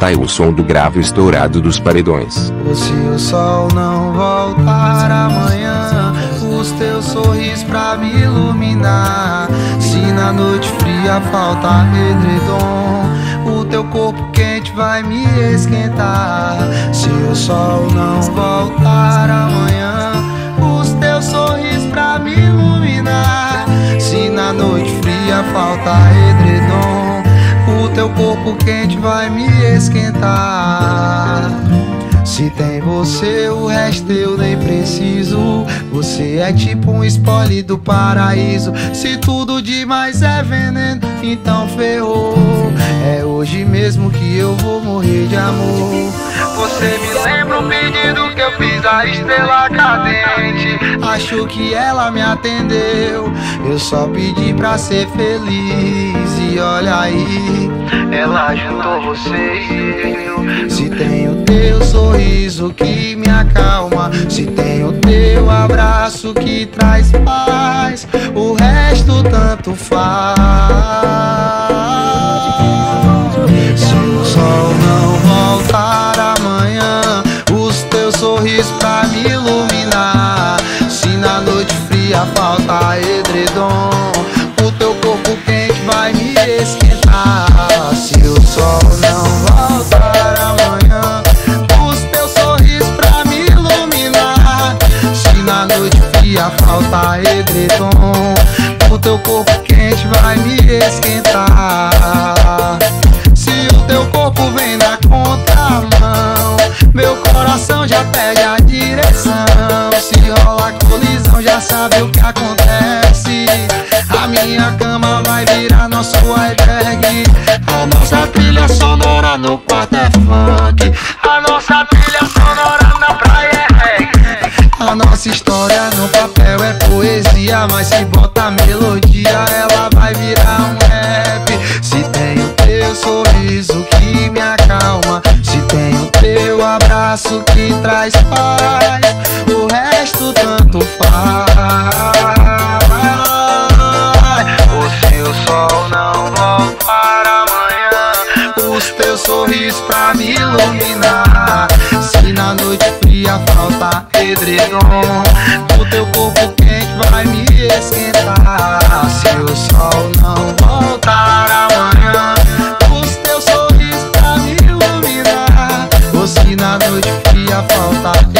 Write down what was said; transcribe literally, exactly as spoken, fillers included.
Tá aí o som do grave estourado dos paredões. Se o sol não voltar amanhã, os teus sorrisos pra me iluminar. Se na noite fria falta edredom, o teu corpo quente vai me esquentar. Se o sol não voltar amanhã, os teus sorrisos pra me iluminar. Se na noite fria falta edredom, o teu corpo quente vai me esquentar. Se tem você, o resto eu nem preciso. Você é tipo um spoiler do paraíso. Se tudo demais é veneno, então ferrou. É hoje mesmo que eu vou morrer de amor. Você me lembra um pedido que eu fiz à estrela cadente. Acho que ela me atendeu. Eu só pedi pra ser feliz. E olha aí, ela juntou você e eu. Se tem o teu sorriso que me acalma, se tem o teu abraço que traz paz, o resto tanto faz. Se o sol não voltar amanhã, os teus sorrisos pra me iluminar. Se na noite fria falta edredom, o teu corpo quente vai me esquentar. Se o sol não voltar amanhã, os teus sorrisos pra me iluminar. Se na noite fria falta edredom, o teu corpo quente vai me esquentar. Se o teu corpo vem na contramão, meu coração já perde a direção. Se rola a colisão, já sabe o que acontece. A minha cama vai virar nosso iceberg. A nossa trilha sonora no quarto é funk. A nossa trilha sonora na praia é reggae. A nossa história no papel é poesia, mas se bota a melodia, ela vai virar um rap. Se tem o teu sorriso que me acalma, se tem o teu abraço que traz paz, o resto tanto faz. Sorriso pra me iluminar. Se na noite fria falta edredom, o teu corpo quente vai me esquentar. Se o sol não voltar amanhã, os teus sorrisos pra me iluminar. Ou se na noite fria falta